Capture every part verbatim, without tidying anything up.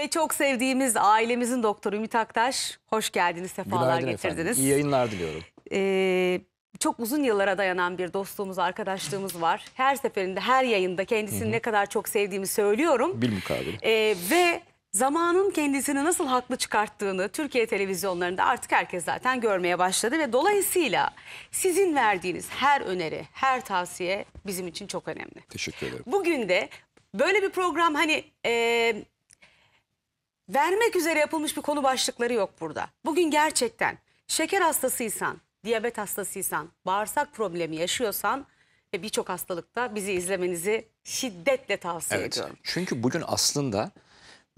Ve çok sevdiğimiz ailemizin doktoru Ümit Aktaş, hoş geldiniz, sefalar Günaydın getirdiniz. Efendim. İyi yayınlar diliyorum. Ee, çok uzun yıllara dayanan bir dostluğumuz, arkadaşlığımız var. Her seferinde, her yayında kendisini Hı-hı. ne kadar çok sevdiğimi söylüyorum. Bilmukabele. Ee, ve zamanın kendisini nasıl haklı çıkarttığını Türkiye televizyonlarında artık herkes zaten görmeye başladı. Ve dolayısıyla sizin verdiğiniz her öneri, her tavsiye bizim için çok önemli. Teşekkür ederim. Bugün de böyle bir program hani... E, vermek üzere yapılmış bir konu başlıkları yok burada. Bugün gerçekten şeker hastasıysan, diyabet hastasıysan, bağırsak problemi yaşıyorsan ve birçok hastalıkta bizi izlemenizi şiddetle tavsiye evet, ediyorum. Çünkü bugün aslında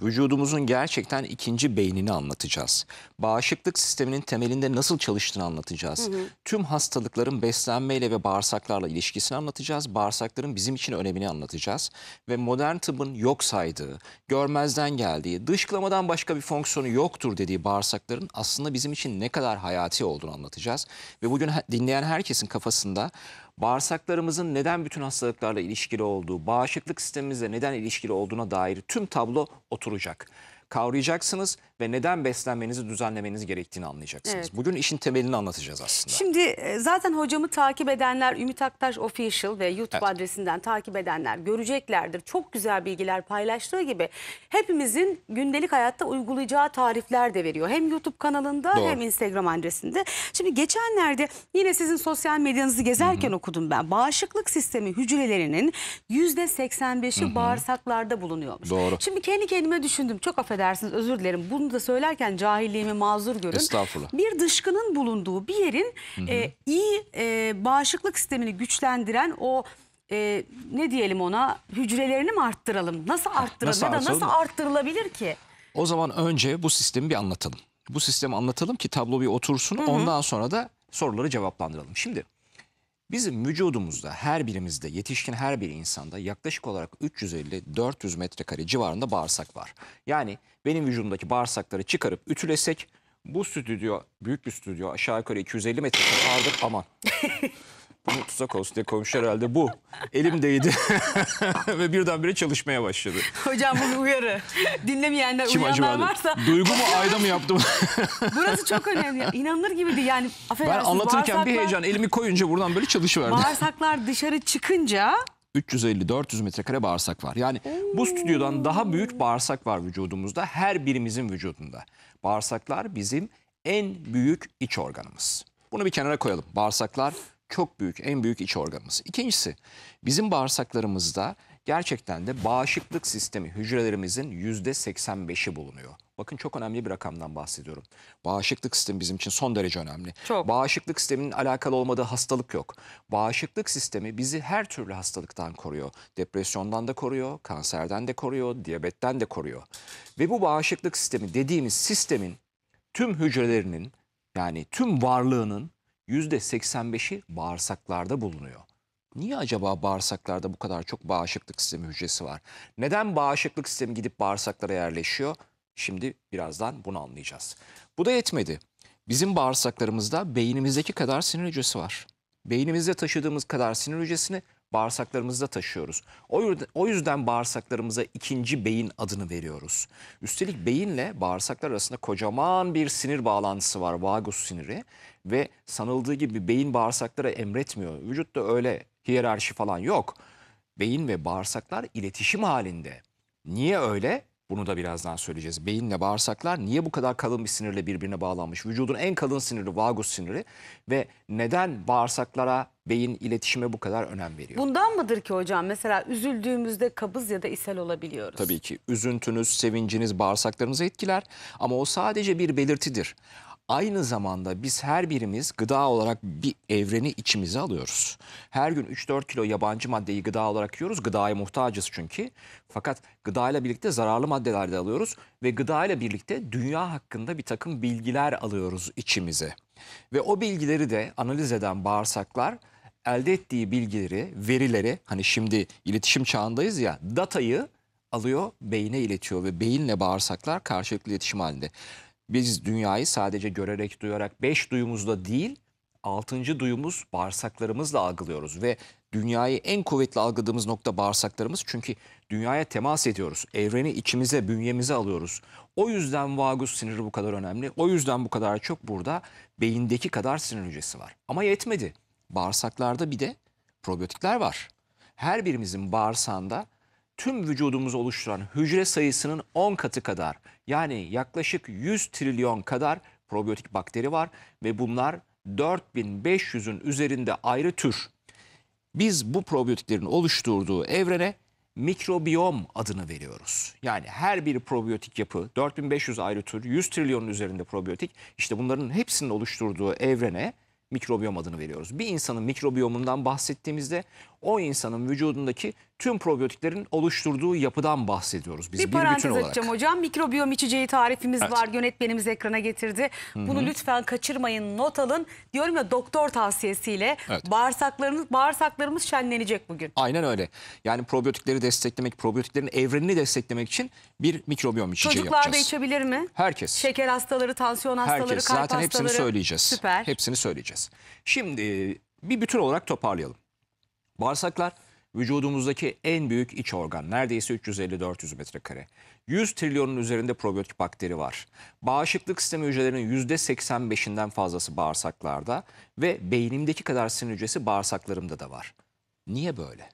vücudumuzun gerçekten ikinci beynini anlatacağız. Bağışıklık sisteminin temelinde nasıl çalıştığını anlatacağız. Hı hı. Tüm hastalıkların beslenmeyle ve bağırsaklarla ilişkisini anlatacağız. Bağırsakların bizim için önemini anlatacağız. Ve modern tıbbın yok saydığı, görmezden geldiği, dışkılamadan başka bir fonksiyonu yoktur dediği bağırsakların aslında bizim için ne kadar hayati olduğunu anlatacağız. Ve bugün dinleyen herkesin kafasında bağırsaklarımızın neden bütün hastalıklarla ilişkili olduğu, bağışıklık sistemimizle neden ilişkili olduğuna dair tüm tablo oturacak. Kavrayacaksınız ve neden beslenmenizi düzenlemeniz gerektiğini anlayacaksınız. Evet. Bugün işin temelini anlatacağız aslında. Şimdi zaten hocamı takip edenler, Ümit Aktaş Official ve YouTube evet. adresinden takip edenler göreceklerdir. Çok güzel bilgiler paylaştığı gibi hepimizin gündelik hayatta uygulayacağı tarifler de veriyor. Hem YouTube kanalında Doğru. hem Instagram adresinde. Şimdi geçenlerde yine sizin sosyal medyanızı gezerken Hı-hı. okudum ben. Bağışıklık sistemi hücrelerinin yüzde seksen beşi bağırsaklarda bulunuyormuş. Doğru. Şimdi kendi kendime düşündüm. Çok affedersiniz. Dersiniz, özür dilerim. Bunu da söylerken cahilliğimi mazur görün. Estağfurullah. Bir dışkının bulunduğu bir yerin hı hı. E, iyi e, bağışıklık sistemini güçlendiren o e, ne diyelim ona hücrelerini mi arttıralım? Nasıl arttıralım ya da nasıl arttırılabilir ki? O zaman önce bu sistemi bir anlatalım. Bu sistemi anlatalım ki tablo bir otursun. Hı hı. Ondan sonra da soruları cevaplandıralım. Şimdi bizim vücudumuzda her birimizde yetişkin her bir insanda yaklaşık olarak üç yüz elli dört yüz metrekare civarında bağırsak var. Yani benim vücudumdaki bağırsakları çıkarıp ütülesek bu stüdyo büyük bir stüdyo aşağı yukarı iki yüz elli metrekare vardır aman. Bunu tutsak olsun diye koymuşlar herhalde bu. Elimdeydi ve birdenbire çalışmaya başladı. Hocam bunu uyarı. Dinlemeyenler, kim uyanlar varsa. Duygu mu ayda mı yaptım? Burası çok önemli. İnanılır gibiydi yani. Ben anlatırken bir heyecan elimi koyunca buradan böyle çalışıverdi. Bağırsaklar dışarı çıkınca... üç yüz elli dört yüz metrekare bağırsak var. Yani Oo. bu stüdyodan daha büyük bağırsak var vücudumuzda. Her birimizin vücudunda. Bağırsaklar bizim en büyük iç organımız. Bunu bir kenara koyalım. Bağırsaklar... Çok büyük, en büyük iç organımız. İkincisi, bizim bağırsaklarımızda gerçekten de bağışıklık sistemi hücrelerimizin yüzde seksen beşi bulunuyor. Bakın çok önemli bir rakamdan bahsediyorum. Bağışıklık sistemi bizim için son derece önemli. Çok. Bağışıklık sisteminin alakalı olmadığı hastalık yok. Bağışıklık sistemi bizi her türlü hastalıktan koruyor. Depresyondan da koruyor, kanserden de koruyor, diyabetten de koruyor. Ve bu bağışıklık sistemi dediğimiz sistemin tüm hücrelerinin yani tüm varlığının yüzde seksen beşi bağırsaklarda bulunuyor. Niye acaba bağırsaklarda bu kadar çok bağışıklık sistemi hücresi var? Neden bağışıklık sistemi gidip bağırsaklara yerleşiyor? Şimdi birazdan bunu anlayacağız. Bu da yetmedi. Bizim bağırsaklarımızda beynimizdeki kadar sinir hücresi var. Beynimizde taşıdığımız kadar sinir hücresini bağırsaklarımızda taşıyoruz. O yüzden bağırsaklarımıza ikinci beyin adını veriyoruz. Üstelik beyinle bağırsaklar arasında kocaman bir sinir bağlantısı var, vagus siniri. Ve sanıldığı gibi beyin bağırsaklara emretmiyor. Vücutta öyle hiyerarşi falan yok. Beyin ve bağırsaklar iletişim halinde. Niye öyle? Bunu da birazdan söyleyeceğiz. Beyinle bağırsaklar niye bu kadar kalın bir sinirle birbirine bağlanmış? Vücudun en kalın siniri vagus siniri ve neden bağırsaklara, beyin iletişime bu kadar önem veriyor? Bundan mıdır ki hocam? Mesela üzüldüğümüzde kabız ya da ishal olabiliyoruz. Tabii ki üzüntünüz, sevinciniz bağırsaklarınızı etkiler ama o sadece bir belirtidir. Aynı zamanda biz her birimiz gıda olarak bir evreni içimize alıyoruz. Her gün üç dört kilo yabancı maddeyi gıda olarak yiyoruz. Gıdaya muhtacız çünkü. Fakat gıdayla birlikte zararlı maddeler de alıyoruz. Ve gıdayla birlikte dünya hakkında bir takım bilgiler alıyoruz içimize. Ve o bilgileri de analiz eden bağırsaklar elde ettiği bilgileri, verileri, hani şimdi iletişim çağındayız ya, datayı alıyor, beyine iletiyor. Ve beyinle bağırsaklar karşılıklı iletişim halinde. Biz dünyayı sadece görerek, duyarak beş duyumuzla değil, altıncı duyumuz bağırsaklarımızla algılıyoruz. Ve dünyayı en kuvvetli algıladığımız nokta bağırsaklarımız. Çünkü dünyaya temas ediyoruz. Evreni içimize, bünyemize alıyoruz. O yüzden vagus siniri bu kadar önemli. O yüzden bu kadar çok burada beyindeki kadar sinir hücresi var. Ama yetmedi. Bağırsaklarda bir de probiyotikler var. Her birimizin bağırsağında tüm vücudumuzu oluşturan hücre sayısının on katı kadar, yani yaklaşık yüz trilyon kadar probiyotik bakteri var ve bunlar dört bin beş yüzün üzerinde ayrı tür. Biz bu probiyotiklerin oluşturduğu evrene mikrobiyom adını veriyoruz. Yani her bir probiyotik yapı, dört bin beş yüz ayrı tür, yüz trilyonun üzerinde probiyotik, işte bunların hepsinin oluşturduğu evrene mikrobiyom adını veriyoruz. Bir insanın mikrobiyomundan bahsettiğimizde o insanın vücudundaki tüm probiyotiklerin oluşturduğu yapıdan bahsediyoruz. Biz bir, bir parantez bütün açacağım olarak. Hocam. Mikrobiyom içeceği tarifimiz evet. var. Yönetmenimiz ekrana getirdi. Bunu Hı-hı. lütfen kaçırmayın, not alın. Diyorum ya, doktor tavsiyesiyle evet. bağırsaklarımız, bağırsaklarımız şenlenecek bugün. Aynen öyle. Yani probiyotikleri desteklemek, probiyotiklerin evrenini desteklemek için bir mikrobiyom içeceği Çocuklar yapacağız. Çocuklar da içebilir mi? Herkes. Şeker hastaları, tansiyon hastaları, Herkes. kalp Zaten hastaları. Zaten hepsini söyleyeceğiz. Süper. Hepsini söyleyeceğiz. Şimdi bir bütün olarak toparlayalım. Bağırsaklar vücudumuzdaki en büyük iç organ. Neredeyse üç yüz elli dört yüz metrekare. yüz trilyonun üzerinde probiyotik bakteri var. Bağışıklık sistemi hücrelerinin yüzde seksen beşinden fazlası bağırsaklarda ve beynimdeki kadar sinir hücresi bağırsaklarımda da var. Niye böyle?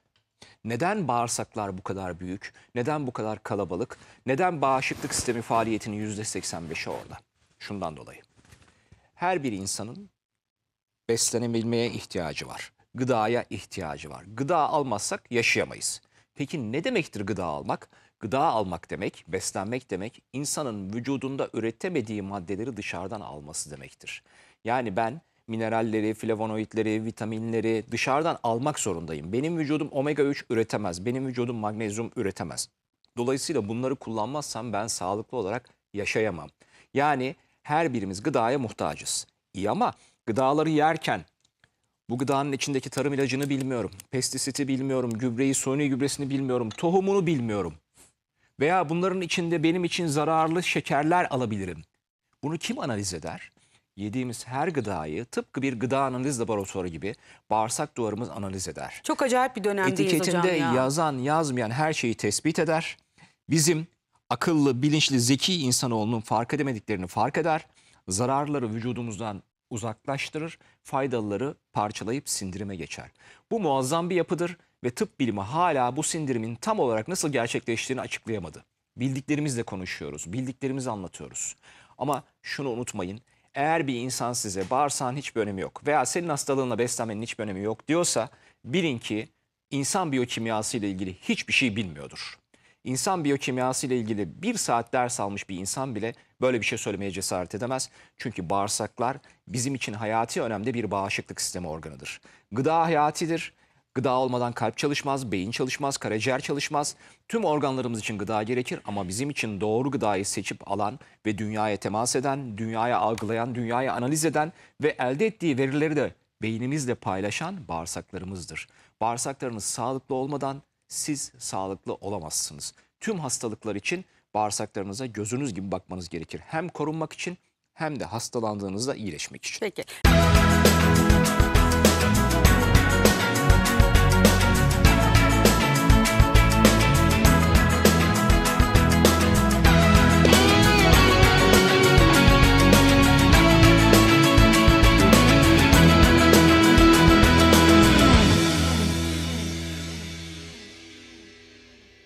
Neden bağırsaklar bu kadar büyük? Neden bu kadar kalabalık? Neden bağışıklık sistemi faaliyetinin yüzde seksen beşi orada? Şundan dolayı. Her bir insanın beslenebilmeye ihtiyacı var. Gıdaya ihtiyacı var. Gıda almazsak yaşayamayız. Peki ne demektir gıda almak? Gıda almak demek, beslenmek demek, insanın vücudunda üretemediği maddeleri dışarıdan alması demektir. Yani ben mineralleri, flavonoidleri, vitaminleri dışarıdan almak zorundayım. Benim vücudum omega üç üretemez, benim vücudum magnezyum üretemez. Dolayısıyla bunları kullanmazsam ben sağlıklı olarak yaşayamam. Yani her birimiz gıdaya muhtacız. İyi ama gıdaları yerken, bu gıdanın içindeki tarım ilacını bilmiyorum, pestisiti bilmiyorum, gübreyi, suni gübresini bilmiyorum, tohumunu bilmiyorum. Veya bunların içinde benim için zararlı şekerler alabilirim. Bunu kim analiz eder? Yediğimiz her gıdayı tıpkı bir gıda analiz laboratuvarı gibi bağırsak duvarımız analiz eder. Çok acayip bir dönemdeyiz hocam ya. Etiketinde yazan yazmayan her şeyi tespit eder. Bizim akıllı, bilinçli, zeki insanoğlunun fark edemediklerini fark eder. Zararları vücudumuzdan uzaklaştırır, faydalıları parçalayıp sindirime geçer. Bu muazzam bir yapıdır ve tıp bilimi hala bu sindirimin tam olarak nasıl gerçekleştiğini açıklayamadı. Bildiklerimizle konuşuyoruz, bildiklerimizi anlatıyoruz. Ama şunu unutmayın, eğer bir insan size bağırsağın hiçbir önemi yok veya senin hastalığınla beslenmenin hiçbir önemi yok diyorsa, bilin ki insan biyokimyası ile ilgili hiçbir şey bilmiyordur. İnsan biyokimyası ile ilgili bir saat ders almış bir insan bile böyle bir şey söylemeye cesaret edemez. Çünkü bağırsaklar bizim için hayati önemde bir bağışıklık sistemi organıdır. Gıda hayatidir. Gıda olmadan kalp çalışmaz, beyin çalışmaz, karaciğer çalışmaz. Tüm organlarımız için gıda gerekir ama bizim için doğru gıdayı seçip alan ve dünyaya temas eden, dünyaya algılayan, dünyaya analiz eden ve elde ettiği verileri de beynimizle paylaşan bağırsaklarımızdır. Bağırsaklarınız sağlıklı olmadan siz sağlıklı olamazsınız. Tüm hastalıklar için bağırsaklarınıza gözünüz gibi bakmanız gerekir. Hem korunmak için hem de hastalandığınızda iyileşmek için. Peki.